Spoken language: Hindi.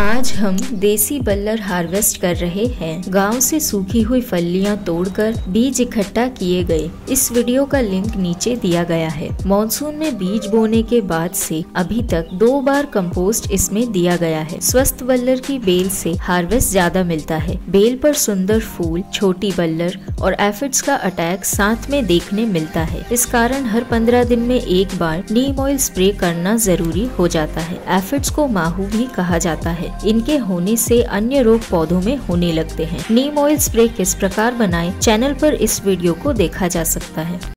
आज हम देसी बल्लर हार्वेस्ट कर रहे हैं। गांव से सूखी हुई फलियां तोड़कर बीज इकट्ठा किए गए। इस वीडियो का लिंक नीचे दिया गया है। मॉनसून में बीज बोने के बाद से अभी तक 2 बार कंपोस्ट इसमें दिया गया है। स्वस्थ बल्लर की बेल से हार्वेस्ट ज्यादा मिलता है। बेल पर सुंदर फूल, छोटी बल्लर और एफिड्स का अटैक साथ में देखने मिलता है। इस कारण हर 15 दिन में एक बार नीम ऑयल स्प्रे करना जरूरी हो जाता है। एफिड्स को माहू भी कहा जाता है। इनके होने से अन्य रोग पौधों में होने लगते हैं। नीम ऑयल स्प्रे किस प्रकार बनाएं, चैनल पर इस वीडियो को देखा जा सकता है।